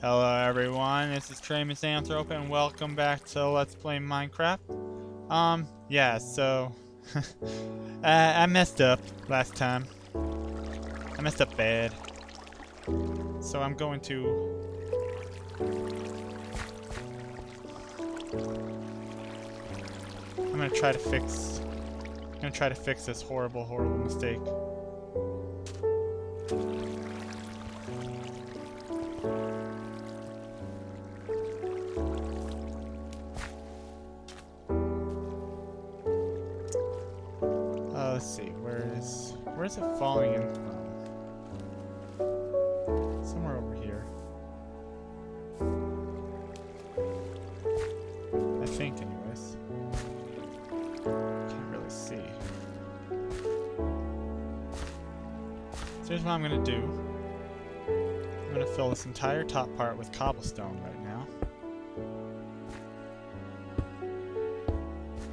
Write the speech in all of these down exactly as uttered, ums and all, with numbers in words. Hello everyone, this is Tremisanthrope and welcome back to Let's Play Minecraft. Um, yeah, so, I, I messed up last time. I messed up bad. So I'm going to... I'm gonna try to fix... I'm gonna try to fix this horrible, horrible mistake. Where's it falling in from? Somewhere over here. I think, anyways. Can't really see. So here's what I'm gonna do. I'm gonna fill this entire top part with cobblestone right now.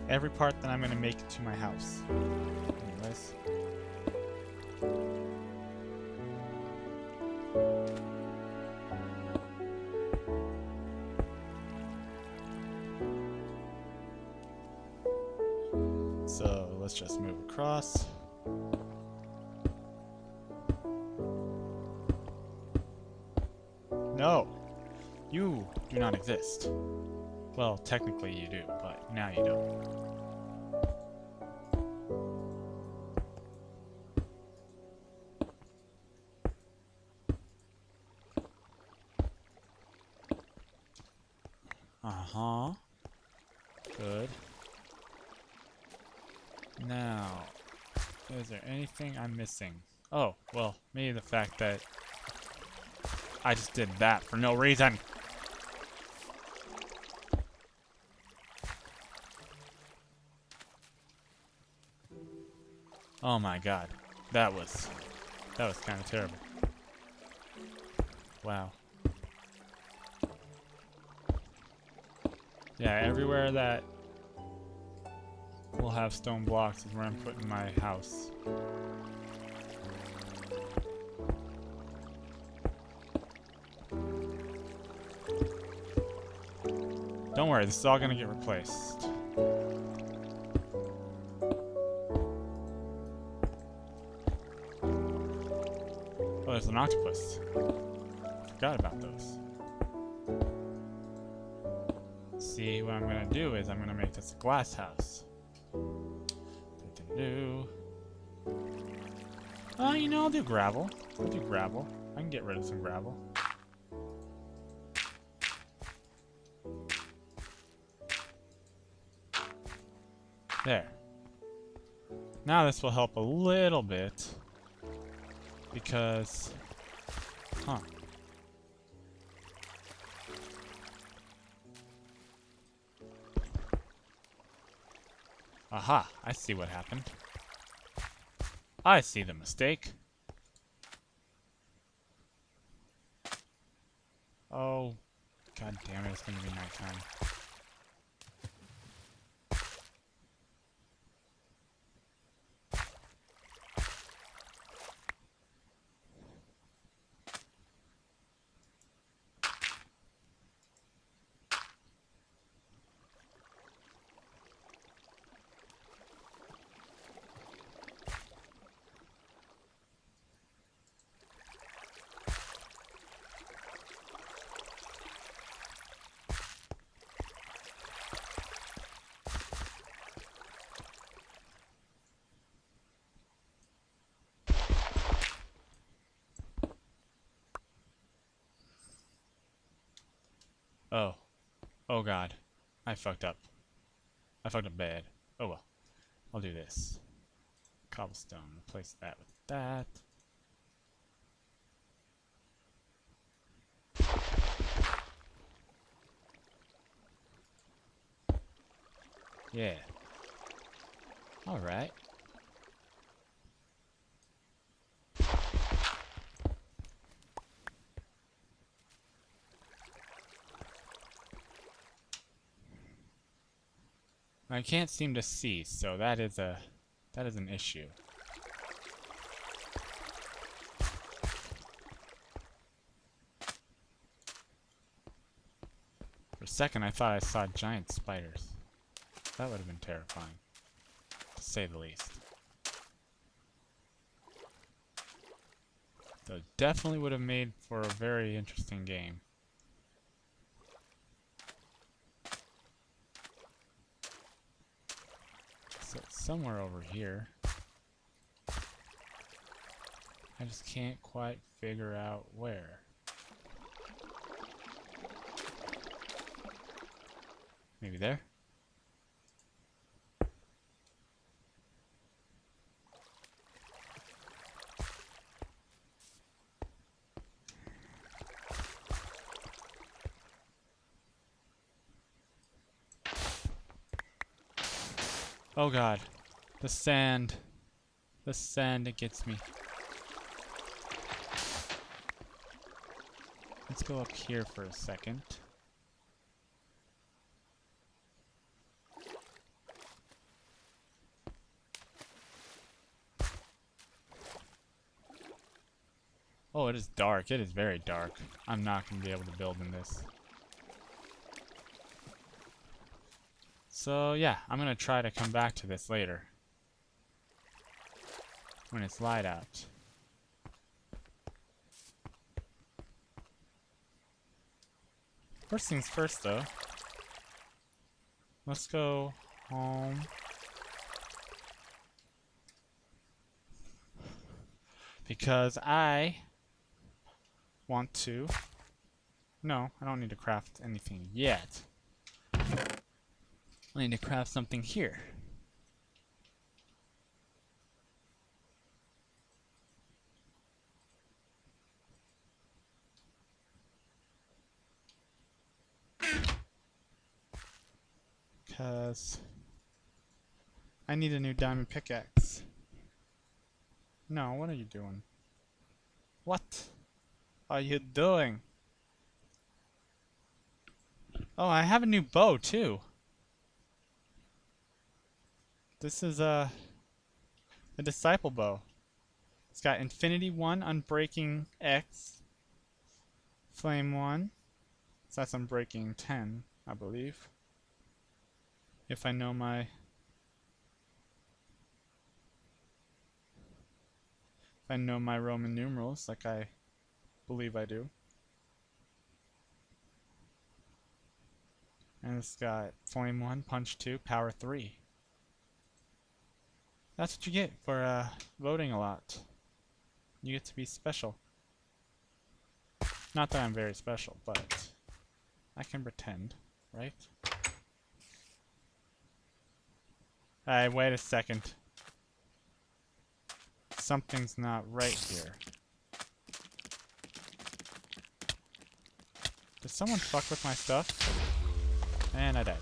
Every part that I'm gonna make it to my house. Anyways. So let's just move across. No, you do not exist. Well, technically you do, but now you don't. Uh-huh. Good. Now, is there anything I'm missing? Oh, well, maybe the fact that I just did that for no reason. Oh my god. That was... That was kind of terrible. Wow. Yeah, everywhere that will have stone blocks is where I'm putting my house. Don't worry, this is all gonna get replaced. Oh, there's an octopus. Forgot about those. See, what I'm gonna do is I'm gonna make this a glass house. Do-do-do. Oh, you know, I'll do gravel. I'll do gravel. I can get rid of some gravel. There. Now this will help a little bit. Because... Huh. Aha, I see what happened. I see the mistake. Oh, god damn it, it's gonna be nighttime. Oh. Oh god. I fucked up. I fucked up bad. Oh well. I'll do this. Cobblestone. Replace that with that. Yeah. Alright. I can't seem to see, so that is a that is an issue. For a second, I thought I saw giant spiders. That would have been terrifying, to say the least. So definitely would have made for a very interesting game. So it's somewhere over here. I just can't quite figure out where. Maybe there? Oh god, the sand. The sand, it gets me. Let's go up here for a second. Oh, it is dark. It is very dark. I'm not going to be able to build in this. So yeah, I'm going to try to come back to this later, when it's light out. First things first though, let's go home. Because I want to, no, I don't need to craft anything yet. I need to craft something here. Because I need a new diamond pickaxe. No, what are you doing? What are you doing? Oh, I have a new bow too. This is a, a disciple bow. It's got Infinity one, Unbreaking X, Flame one. So that's Unbreaking ten, I believe. If I know my, if I know my Roman numerals, like I believe I do. And it's got Flame one, Punch two, Power three. That's what you get for uh, voting a lot. You get to be special. Not that I'm very special, but I can pretend, right? Alright, wait a second. Something's not right here. Did someone fuck with my stuff? And I died.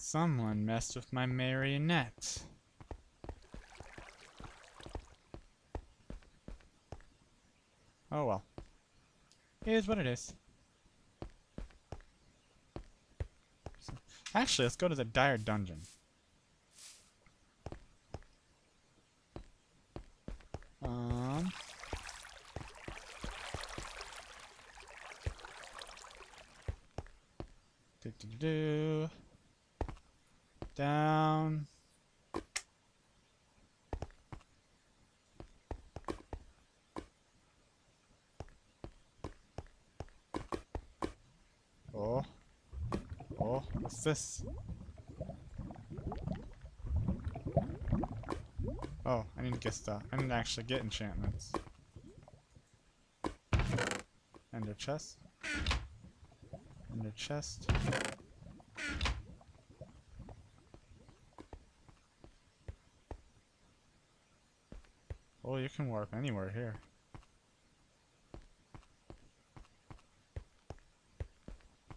Someone messed with my marionette. Oh well. It is what it is. Actually, let's go to the dire dungeon. Um. Do do do. Down. Oh. Oh, what's this? Oh, I need to get stuff. I need to actually get enchantments. Ender chest. Ender chest. Oh, you can warp anywhere here.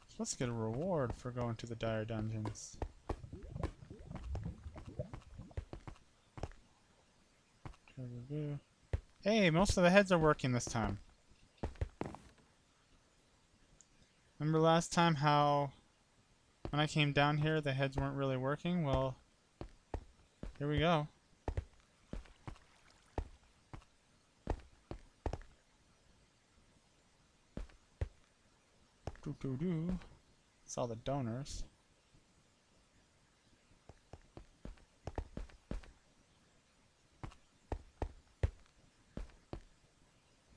So let's get a reward for going to the dire dungeons. Hey, most of the heads are working this time. Remember last time how when I came down here the heads weren't really working? Well, here we go. Doo doo doo. It's all the donors.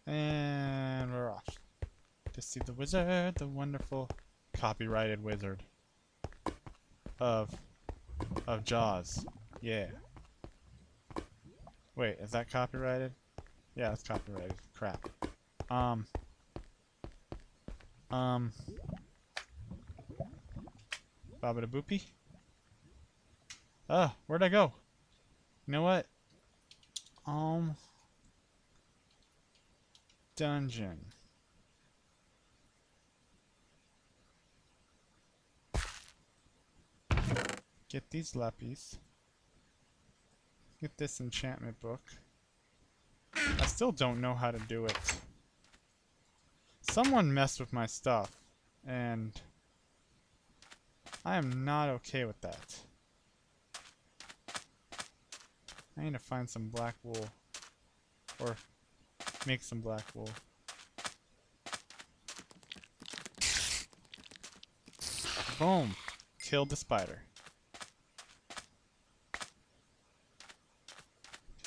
And we're off to see the wizard, the wonderful copyrighted wizard of of Jaws. Yeah. Wait, is that copyrighted? Yeah, that's copyrighted. Crap. Um. Um. Babada boopy. Ah, where'd I go? You know what? Um. Dungeon. Get these lapis. Get this enchantment book. I still don't know how to do it. Someone messed with my stuff, and I am not okay with that. I need to find some black wool. Or make some black wool. Boom! Killed the spider.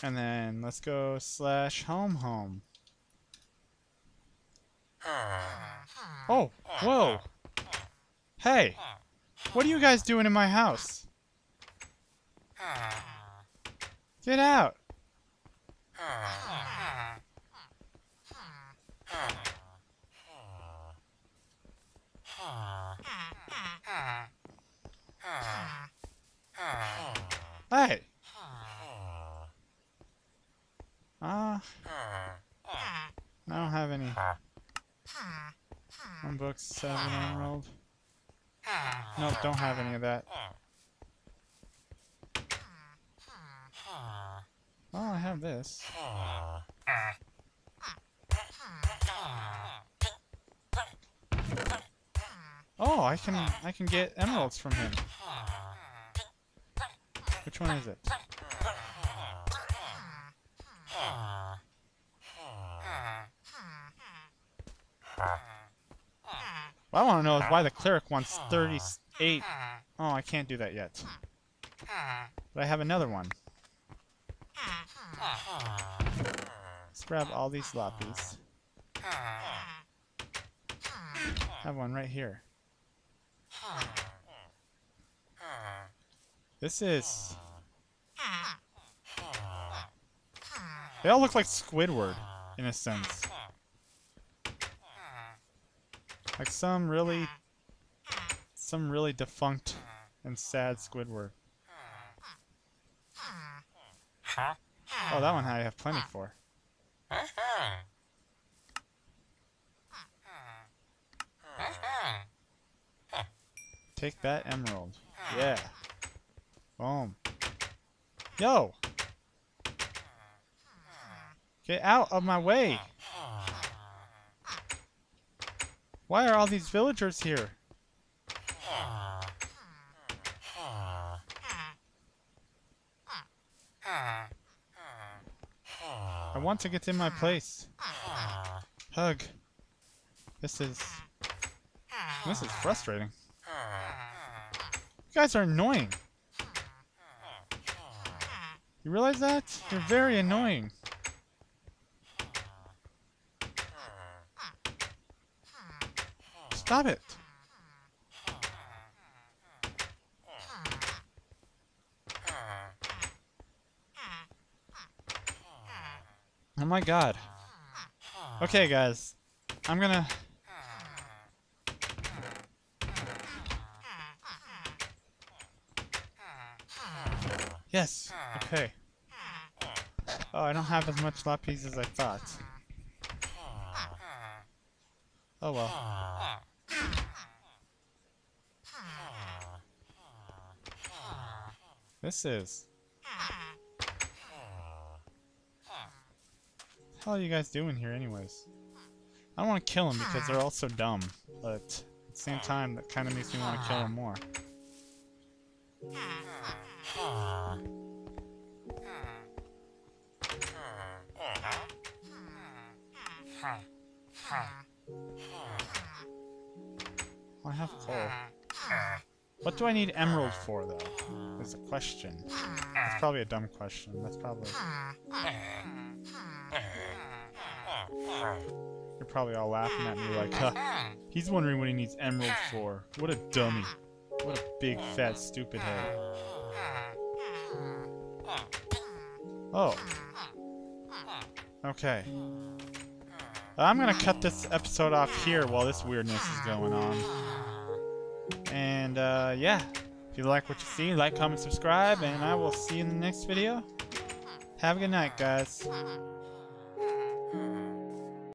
And then let's go slash home home. Oh, whoa! Hey! What are you guys doing in my house? Get out! Hey! Ah, uh, I don't have any. One book, seven emerald. Nope, don't have any of that. Well, I have this. Oh, I can I can get emeralds from him. Which one is it? What I want to know is why the cleric wants thirty-eight. Oh, I can't do that yet. But I have another one. Let's grab all these lapis. I have one right here. This is... They all look like Squidward, in a sense. Like some really, some really defunct and sad Squidward. Oh, that one I have plenty for. Take that emerald. Yeah. Boom. Yo! Get out of my way! Why are all these villagers here? I want to get in my place. Hug. This is... This is frustrating. You guys are annoying. You realize that? You're very annoying. Stop it! Oh my god. Okay guys, I'm gonna... Yes, okay. Oh, I don't have as much lapis as I thought. Oh well. This is... What the hell are you guys doing here anyways? I don't want to kill them because they're all so dumb, but at the same time that kind of makes me want to kill them more. I have coal. What do I need emerald for, though? Is the question. That's probably a dumb question. That's probably... You're probably all laughing at me like, huh, he's wondering what he needs emerald for. What a dummy. What a big, fat, stupid head. Oh. Okay. I'm gonna cut this episode off here while this weirdness is going on. And, uh, yeah. If you like what you see, like, comment, subscribe, and I will see you in the next video. Have a good night, guys.